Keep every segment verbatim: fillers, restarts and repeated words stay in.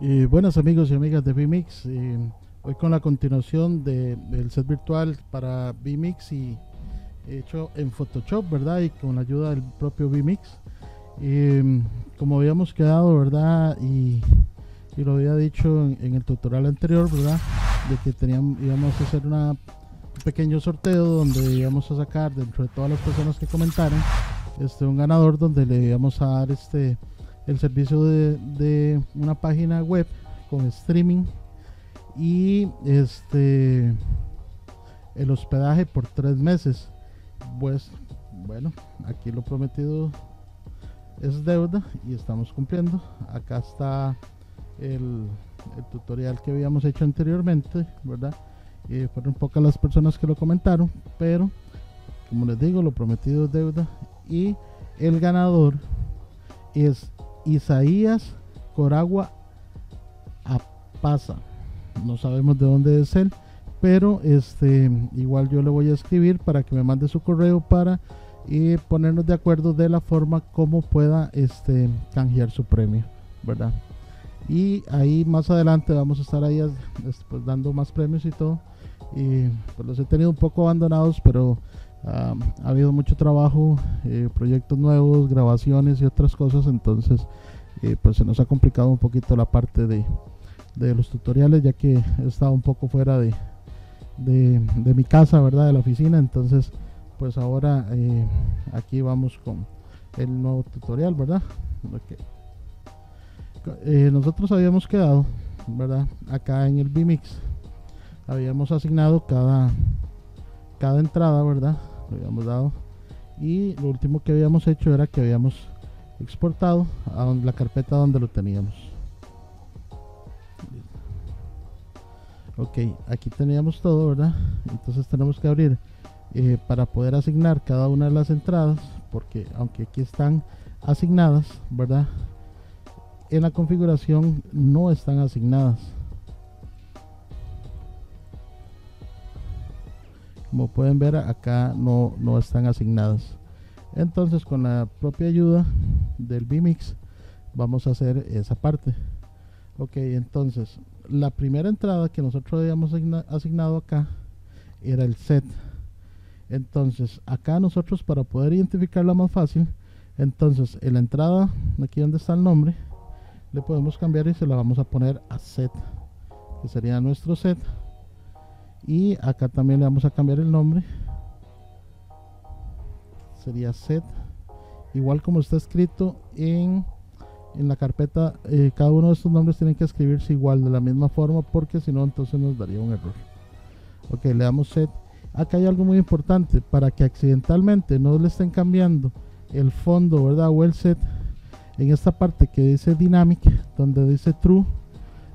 Y buenas amigos y amigas de vMix, eh, hoy con la continuación de, del set virtual para vMix y hecho en Photoshop, ¿verdad? Y con la ayuda del propio vMix, eh, como habíamos quedado, ¿verdad? Y, y lo había dicho en, en el tutorial anterior, ¿verdad? De que teníamos, íbamos a hacer una, un pequeño sorteo donde íbamos a sacar, dentro de todas las personas que comentaron, este, un ganador donde le íbamos a dar este... el servicio de, de una página web con streaming y este el hospedaje por tres meses. Pues bueno, aquí lo prometido es deuda y estamos cumpliendo. Acá está el, el tutorial que habíamos hecho anteriormente, ¿verdad? Eh, fueron pocas las personas que lo comentaron, pero como les digo, lo prometido es deuda y el ganador es Isaías Coragua Apasa. No sabemos de dónde es él, pero este igual yo le voy a escribir para que me mande su correo para eh, ponernos de acuerdo de la forma como pueda este canjear su premio, ¿verdad? Y ahí más adelante vamos a estar ahí pues, dando más premios y todo. Y pues los he tenido un poco abandonados, pero Uh, ha habido mucho trabajo, eh, proyectos nuevos, grabaciones y otras cosas, entonces eh, pues se nos ha complicado un poquito la parte de, de los tutoriales, ya que he estado un poco fuera de, de, de mi casa, ¿verdad? De la oficina. Entonces pues ahora eh, aquí vamos con el nuevo tutorial, ¿verdad? Okay. Eh, nosotros habíamos quedado, ¿verdad? Acá en el vMix habíamos asignado cada cada entrada, ¿verdad? Lo habíamos dado, y lo último que habíamos hecho era que habíamos exportado a la carpeta donde lo teníamos. Ok, aquí teníamos todo, ¿verdad? Entonces tenemos que abrir eh, para poder asignar cada una de las entradas, porque aunque aquí están asignadas, ¿verdad? En la configuración no están asignadas. Como pueden ver, acá no, no están asignadas. Entonces con la propia ayuda del vMix vamos a hacer esa parte. Ok, entonces la primera entrada que nosotros habíamos asignado acá era el set. Entonces acá nosotros, para poder identificarla más fácil, entonces en la entrada, aquí donde está el nombre, le podemos cambiar y se la vamos a poner a set, que sería nuestro set. Y acá también le vamos a cambiar el nombre, sería set, igual como está escrito en, en la carpeta. Eh, cada uno de estos nombres tienen que escribirse igual, de la misma forma, porque si no entonces nos daría un error. Ok, le damos set. Acá hay algo muy importante: para que accidentalmente no le estén cambiando el fondo, ¿verdad? O el set, en esta parte que dice dynamic, donde dice true,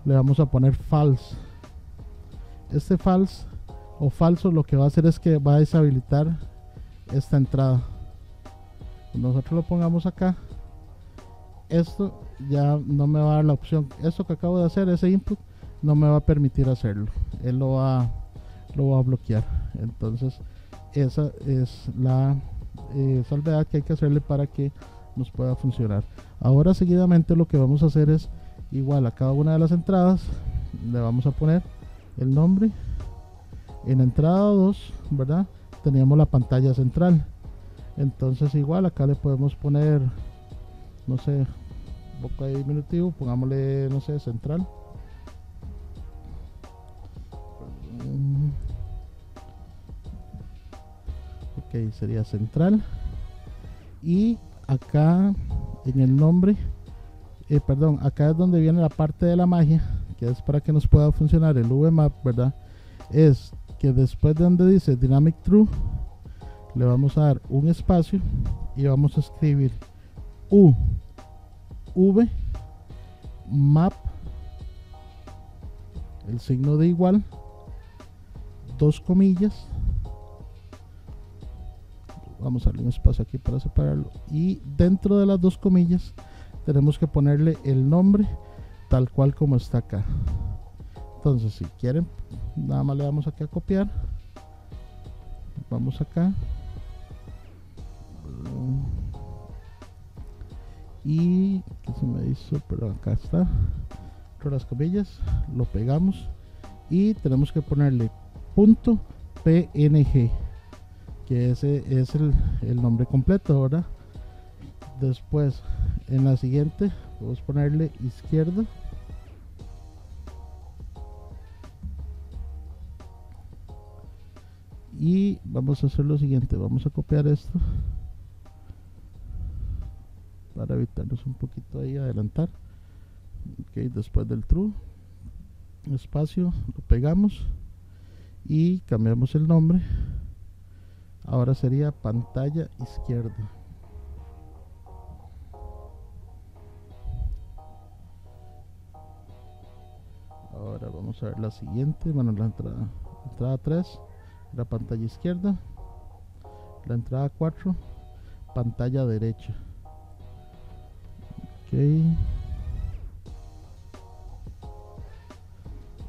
le vamos a poner false. Este false o falso lo que va a hacer es que va a deshabilitar esta entrada. Cuando nosotros lo pongamos acá, esto ya no me va a dar la opción. Esto que acabo de hacer, ese input, no me va a permitir hacerlo. Él lo va, lo va a bloquear. Entonces esa es la eh, salvedad que hay que hacerle para que nos pueda funcionar. Ahora seguidamente lo que vamos a hacer es, igual a cada una de las entradas, le vamos a poner el nombre. En la entrada dos, ¿verdad?, teníamos la pantalla central. Entonces igual acá le podemos poner, no sé, un poco de diminutivo, pongámosle, no sé, central. Ok, sería central. Y acá en el nombre, eh, perdón, acá es donde viene la parte de la magia, que es para que nos pueda funcionar el uvmap, ¿verdad? Es que después de donde dice dynamic true, le vamos a dar un espacio y vamos a escribir u uvmap, el signo de igual, dos comillas, vamos a darle un espacio aquí para separarlo, y dentro de las dos comillas tenemos que ponerle el nombre tal cual como está acá. Entonces si quieren, nada más le damos aquí a copiar, vamos acá y que se me hizo, pero acá está, dentro de las comillas, lo pegamos y tenemos que ponerle punto png, que ese es el, el nombre completo. Ahora después en la siguiente vamos a ponerle izquierda, y vamos a hacer lo siguiente, vamos a copiar esto para evitarnos un poquito ahí adelantar. Ok, después del true, espacio, lo pegamos y cambiamos el nombre. Ahora sería pantalla izquierda. Ahora vamos a ver la siguiente, bueno, la entrada, entrada tres, la pantalla izquierda, la entrada cuatro, pantalla derecha. Ok,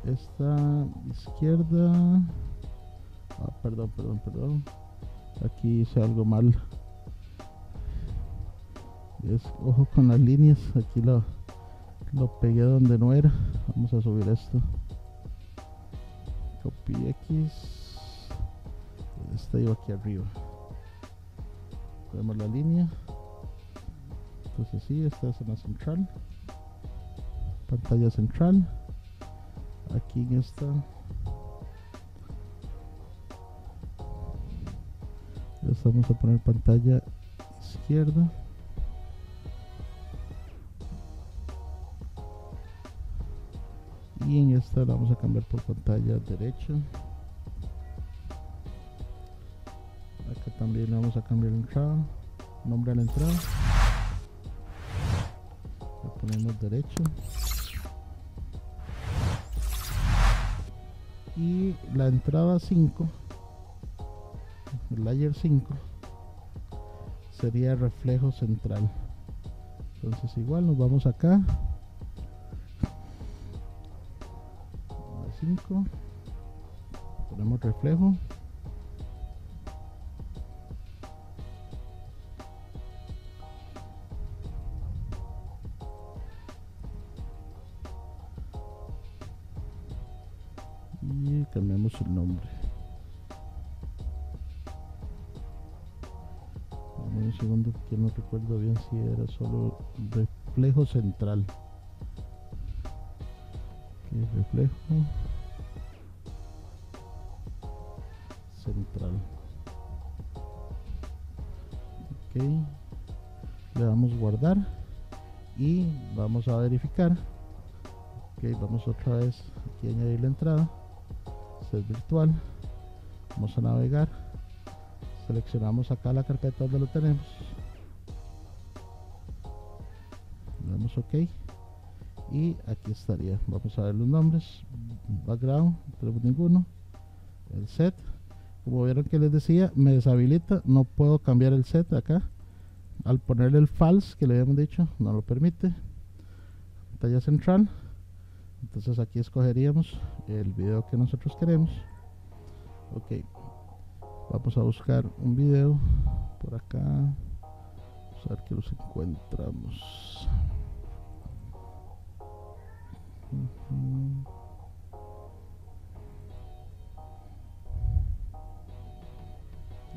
esta izquierda, ah, perdón, perdón, perdón, aquí hice algo mal, es, ojo con las líneas, aquí lo, lo pegué donde no era. Vamos a subir esto, copy X, esta iba aquí arriba, ponemos la línea, entonces sí, esta es la central, pantalla central. Aquí en esta, esta vamos a poner pantalla izquierda. Y en esta la vamos a cambiar por pantalla derecha. Acá también le vamos a cambiar la entrada, nombre a la entrada. Le ponemos derecho. Y la entrada cinco, el layer cinco, sería reflejo central. Entonces igual nos vamos acá a cinco, ponemos reflejo, y cambiamos el nombre. Un segundo, que no recuerdo bien si era solo reflejo central. Aquí reflejo central. Ok, le damos guardar y vamos a verificar. Ok, vamos otra vez aquí a añadir la entrada virtual, vamos a navegar, seleccionamos acá la carpeta donde lo tenemos, le damos ok y aquí estaría. Vamos a ver los nombres, background, no tenemos ninguno, el set, como vieron que les decía, me deshabilita, no puedo cambiar el set acá, al ponerle el false que le habíamos dicho, no lo permite. Pantalla central, entonces aquí escogeríamos el video que nosotros queremos. Ok, vamos a buscar un video por acá, vamos a ver que los encontramos. uh-huh.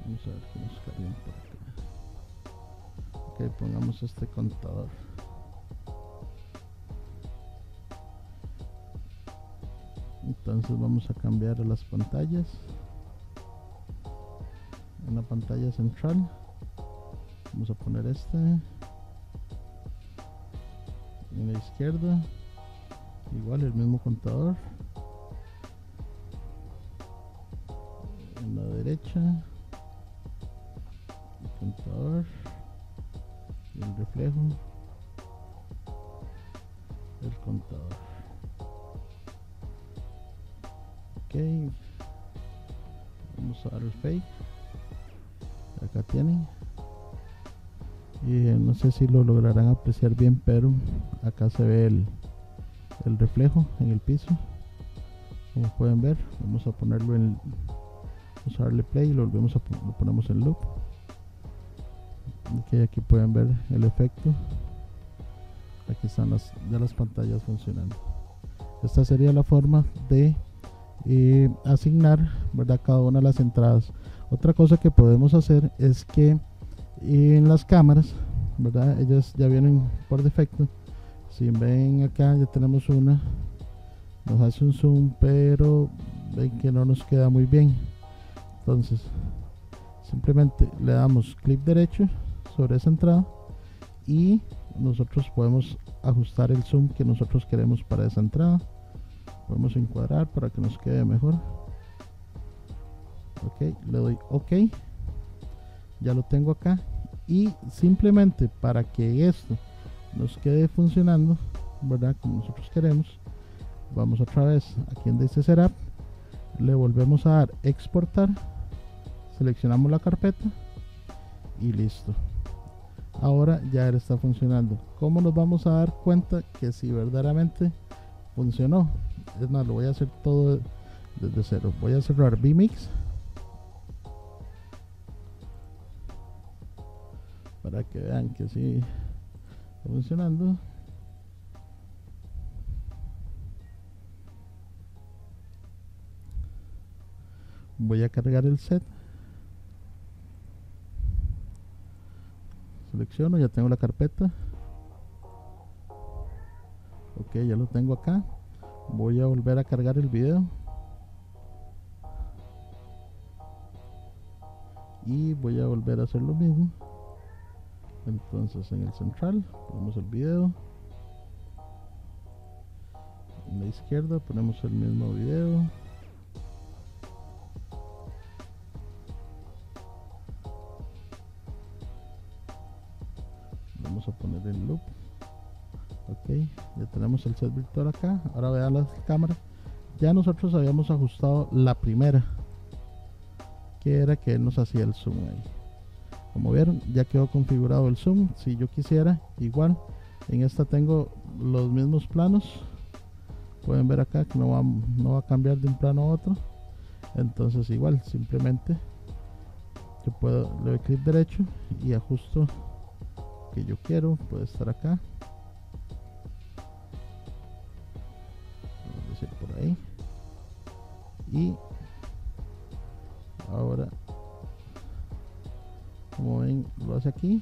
Vamos a ver que nos cargan por acá. Ok, pongamos este contador. Entonces vamos a cambiar las pantallas. En la pantalla central vamos a poner este, en la izquierda igual el mismo contador, en la derecha el contador, el reflejo, el contador. Okay. Vamos a dar el fake, acá tienen, y eh, no sé si lo lograrán apreciar bien, pero acá se ve el, el reflejo en el piso, como pueden ver. Vamos a ponerlo en, vamos a darle play y lo volvemos a lo ponemos en loop. Okay, aquí pueden ver el efecto, aquí están las, ya las pantallas funcionando. Esta sería la forma de eh, asignar, ¿verdad?, cada una de las entradas. Otra cosa que podemos hacer es que en las cámaras, ¿verdad?, ellas ya vienen por defecto. Si ven acá, ya tenemos una, nos hace un zoom, pero ven que no nos queda muy bien. Entonces simplemente le damos clic derecho sobre esa entrada y nosotros podemos ajustar el zoom que nosotros queremos para esa entrada. Podemos encuadrar para que nos quede mejor. Ok, le doy ok, ya lo tengo acá. Y simplemente para que esto nos quede funcionando, ¿verdad?, como nosotros queremos, vamos otra vez aquí donde dice Setup, le volvemos a dar exportar, seleccionamos la carpeta y listo. Ahora ya está funcionando. ¿Cómo nos vamos a dar cuenta que si verdaderamente funcionó? Es más, lo voy a hacer todo desde cero. Voy a cerrar vMix para que vean que sí está funcionando. Voy a cargar el set. Selecciono, ya tengo la carpeta. Ok, ya lo tengo acá. Voy a volver a cargar el video y voy a volver a hacer lo mismo. Entonces en el central ponemos el video, en la izquierda ponemos el mismo video, a poner el loop. Ok, ya tenemos el set virtual acá. Ahora vean las cámaras, ya nosotros habíamos ajustado la primera, que era que él nos hacía el zoom ahí. Como vieron, ya quedó configurado el zoom. Si yo quisiera, igual en esta tengo los mismos planos, pueden ver acá que no va, no va a cambiar de un plano a otro. Entonces igual, simplemente yo puedo, le doy clic derecho y ajusto que yo quiero. Puede estar acá, vamos a decir por ahí, y ahora como ven lo hace aquí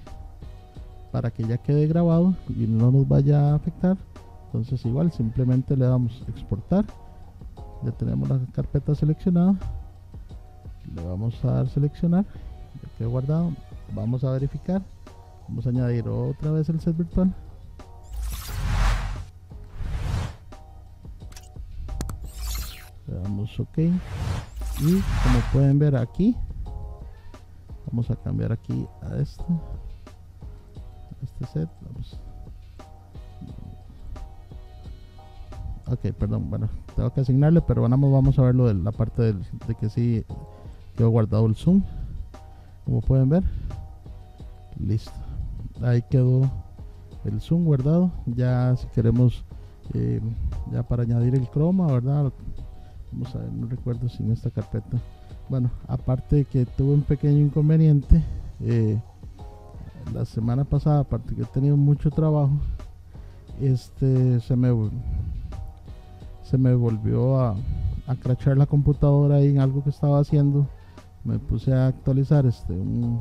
para que ya quede grabado y no nos vaya a afectar. Entonces igual simplemente le damos exportar, ya tenemos la carpeta seleccionada, le vamos a dar seleccionar, ya quedó guardado. Vamos a verificar. Vamos a añadir otra vez el set virtual. Le damos ok. Y como pueden ver aquí, vamos a cambiar aquí a este, a este set. Vamos. Ok, perdón, bueno, tengo que asignarle, pero vamos a ver lo de la parte del, de que sí quedó guardado el zoom. Como pueden ver, listo. Ahí quedó el zoom guardado. Ya si queremos, eh, ya para añadir el chroma, ¿verdad? Vamos a ver, no recuerdo si en esta carpeta. Bueno, aparte de que tuve un pequeño inconveniente, eh, la semana pasada, aparte que he tenido mucho trabajo, este se me se me volvió a, a crachar la computadora ahí en algo que estaba haciendo. Me puse a actualizar este un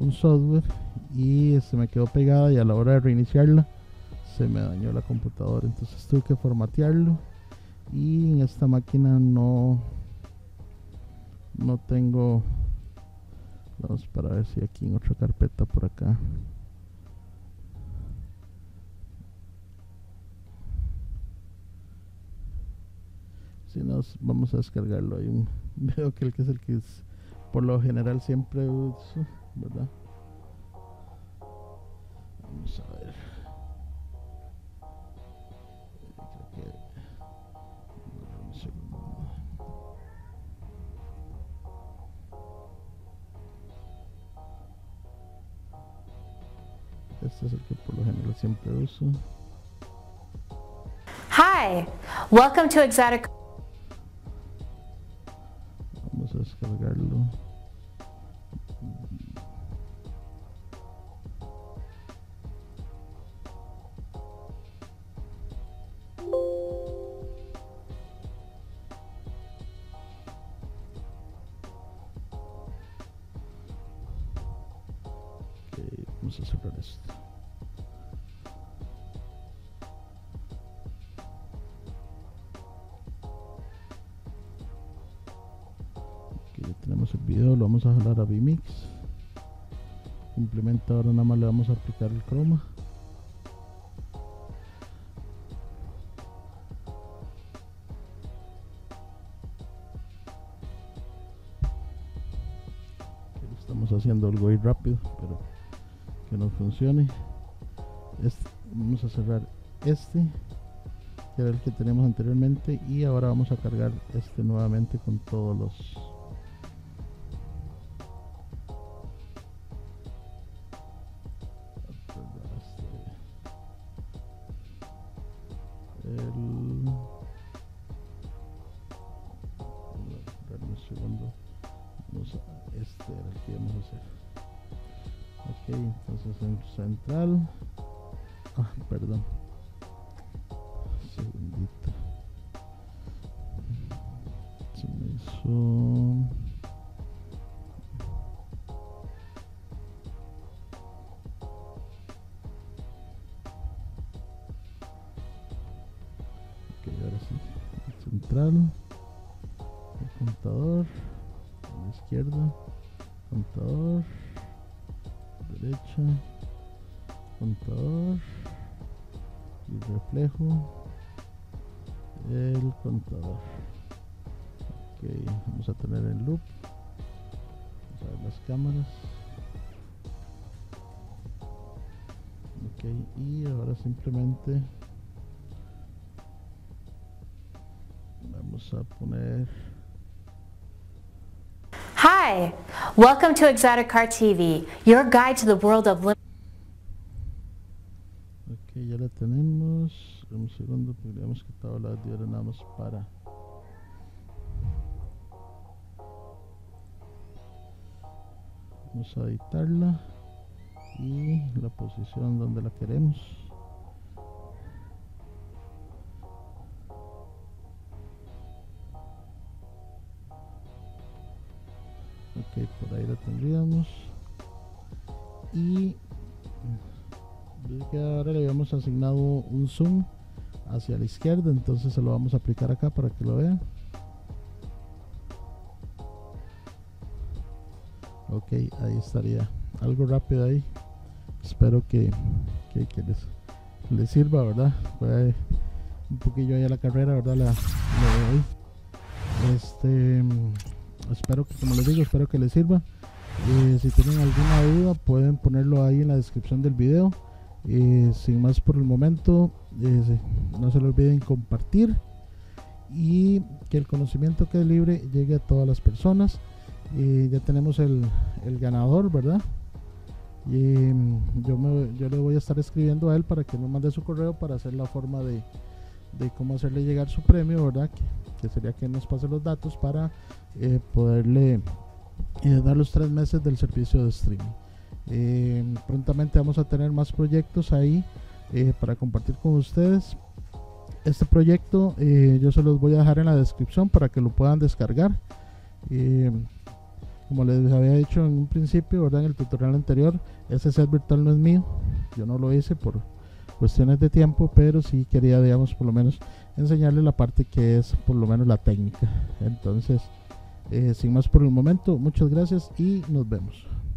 un software y se me quedó pegada, y a la hora de reiniciarla se me dañó la computadora. Entonces tuve que formatearlo, y en esta máquina no no tengo. Vamos para ver si aquí en otra carpeta por acá, si nos vamos a descargarlo. Hay un, veo que el que es el que es por lo general siempre uso, ¿verdad? Vamos a ver, creo que un segundo. Este es el que por lo general siempre uso. Hi, welcome to Exotic. Vamos a descargarlo. Thank you. vamos a cerrar esto. Aquí ya tenemos el video, lo vamos a jalar a vMix. Simplemente ahora nada más le vamos a aplicar el croma. Estamos haciendo algo ahí rápido, pero que nos funcione. Este, vamos a cerrar este, que era el que teníamos anteriormente, y ahora vamos a cargar este nuevamente con todos los el, un segundo. Vamos a, este era el que vamos a hacer. Ok, entonces en central, ah, perdón, un segundito, se me hizo, ok, ahora sí, en central, el contador izquierda, contador, derecha, contador y reflejo, el contador. Ok, vamos a tener el loop, vamos a ver las cámaras. Ok, y ahora simplemente vamos a poner. Hi, welcome to Exotic Car T V, your guide to the world of living. Ok, ya la tenemos. Un segundo, podríamos quitar la diaria nada más para. Vamos a editarla y la posición donde la queremos. Ok, por ahí la tendríamos. Y ahora le habíamos asignado un zoom hacia la izquierda, entonces se lo vamos a aplicar acá para que lo vean. Ok, ahí estaría. Algo rápido ahí. Espero que, que, que les, les sirva, ¿verdad? Fue un poquillo ahí a la carrera, ¿verdad? La, la veo ahí. Este... espero que, como les digo, espero que les sirva. Eh, si tienen alguna duda pueden ponerlo ahí en la descripción del video. Eh, sin más por el momento, eh, no se lo olviden compartir y que el conocimiento que es libre llegue a todas las personas. Eh, ya tenemos el, el ganador, ¿verdad? Eh, yo, me, yo le voy a estar escribiendo a él para que me mande su correo para hacer la forma de, de cómo hacerle llegar su premio, ¿verdad? Que, que sería que nos pase los datos para eh, poderle eh, dar los tres meses del servicio de streaming. Eh, prontamente vamos a tener más proyectos ahí eh, para compartir con ustedes. Este proyecto eh, yo se los voy a dejar en la descripción para que lo puedan descargar. Eh, como les había dicho en un principio, ¿verdad? En el tutorial anterior, este set virtual no es mío, yo no lo hice por cuestiones de tiempo, pero sí quería, digamos, por lo menos enseñarles la parte que es por lo menos la técnica. Entonces, eh, sin más por el momento, muchas gracias y nos vemos.